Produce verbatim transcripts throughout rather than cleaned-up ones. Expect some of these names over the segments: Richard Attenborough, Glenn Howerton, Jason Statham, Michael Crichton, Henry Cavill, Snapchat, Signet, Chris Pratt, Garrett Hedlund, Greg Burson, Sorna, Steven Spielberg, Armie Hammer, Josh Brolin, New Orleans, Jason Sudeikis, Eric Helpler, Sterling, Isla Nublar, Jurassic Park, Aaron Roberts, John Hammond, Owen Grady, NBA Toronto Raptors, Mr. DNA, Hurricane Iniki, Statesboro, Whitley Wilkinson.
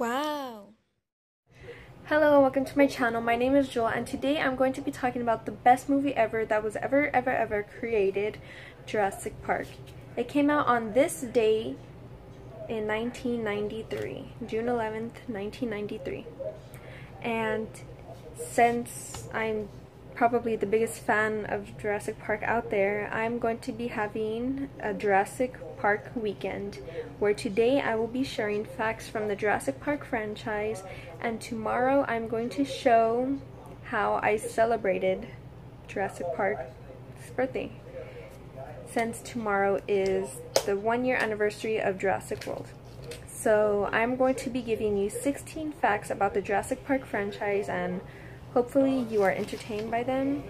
Wow. Hello, welcome to my channel. My name is Joel, and today I'm going to be talking about the best movie ever that was ever, ever, ever created, Jurassic Park. It came out on this day in nineteen ninety-three, June eleventh, nineteen ninety-three. And since I'm probably the biggest fan of Jurassic Park out there, I'm going to be having a Jurassic Park weekend, where today I will be sharing facts from the Jurassic Park franchise, and tomorrow I'm going to show how I celebrated Jurassic Park's birthday, since tomorrow is the one year anniversary of Jurassic World. So I'm going to be giving you sixteen facts about the Jurassic Park franchise, and hopefully you are entertained by them.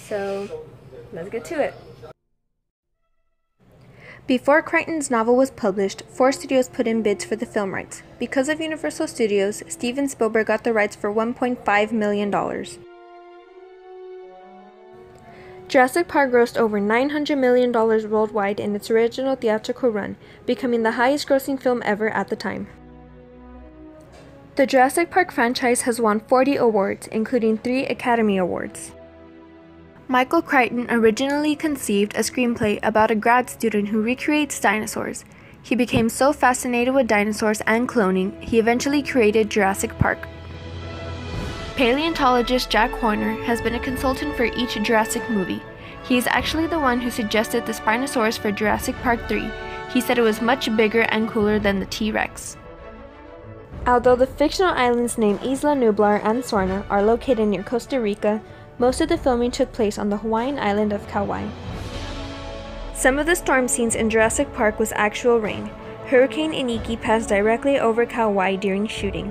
So let's get to it. Before Crichton's novel was published, four studios put in bids for the film rights. Because of Universal Studios, Steven Spielberg got the rights for one point five million dollars. Jurassic Park grossed over nine hundred million dollars worldwide in its original theatrical run, becoming the highest-grossing film ever at the time. The Jurassic Park franchise has won forty awards, including three Academy Awards. Michael Crichton originally conceived a screenplay about a grad student who recreates dinosaurs. He became so fascinated with dinosaurs and cloning, he eventually created Jurassic Park. Paleontologist Jack Horner has been a consultant for each Jurassic movie. He is actually the one who suggested the Spinosaurus for Jurassic Park three. He said it was much bigger and cooler than the T-Rex. Although the fictional islands named Isla Nublar and Sorna are located near Costa Rica, most of the filming took place on the Hawaiian island of Kauai. Some of the storm scenes in Jurassic Park was actual rain. Hurricane Iniki passed directly over Kauai during shooting.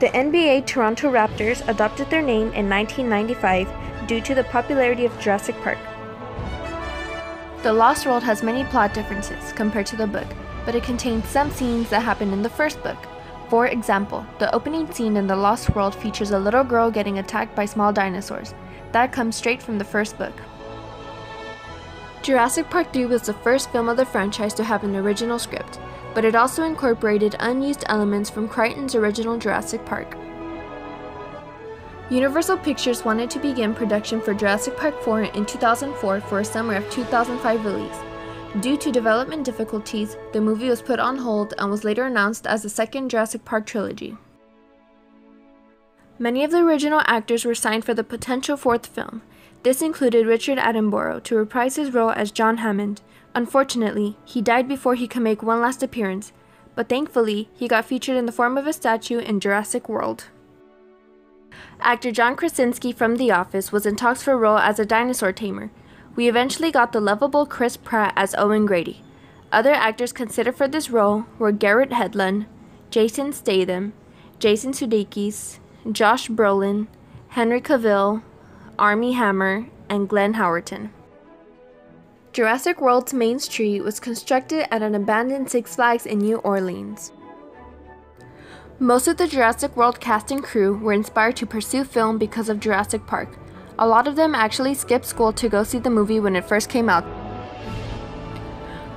The N B A Toronto Raptors adopted their name in nineteen ninety-five due to the popularity of Jurassic Park. The Lost World has many plot differences compared to the book, but it contains some scenes that happened in the first book. For example, the opening scene in The Lost World features a little girl getting attacked by small dinosaurs. That comes straight from the first book. Jurassic Park three was the first film of the franchise to have an original script, but it also incorporated unused elements from Crichton's original Jurassic Park. Universal Pictures wanted to begin production for Jurassic Park four in two thousand four for a summer of two thousand five release. Due to development difficulties, the movie was put on hold and was later announced as the second Jurassic Park trilogy. Many of the original actors were signed for the potential fourth film. This included Richard Attenborough to reprise his role as John Hammond. Unfortunately, he died before he could make one last appearance, but thankfully, he got featured in the form of a statue in Jurassic World. Actor John Krasinski from The Office was in talks for a role as a dinosaur tamer. We eventually got the lovable Chris Pratt as Owen Grady. Other actors considered for this role were Garrett Hedlund, Jason Statham, Jason Sudeikis, Josh Brolin, Henry Cavill, Armie Hammer, and Glenn Howerton. Jurassic World's main street was constructed at an abandoned Six Flags in New Orleans. Most of the Jurassic World cast and crew were inspired to pursue film because of Jurassic Park. A lot of them actually skipped school to go see the movie when it first came out.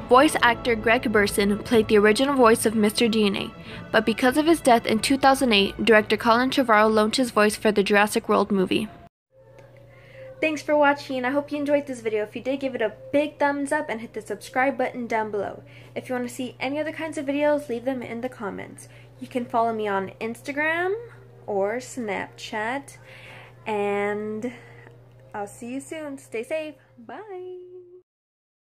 Voice actor Greg Burson played the original voice of Mister D N A, but because of his death in two thousand eight, director Colin Trevorrow loaned his voice for the Jurassic World movie. Thanks for watching. I hope you enjoyed this video. If you did, give it a big thumbs up and hit the subscribe button down below. If you want to see any other kinds of videos, leave them in the comments. You can follow me on Instagram or Snapchat, and I'll see you soon. Stay safe. Bye.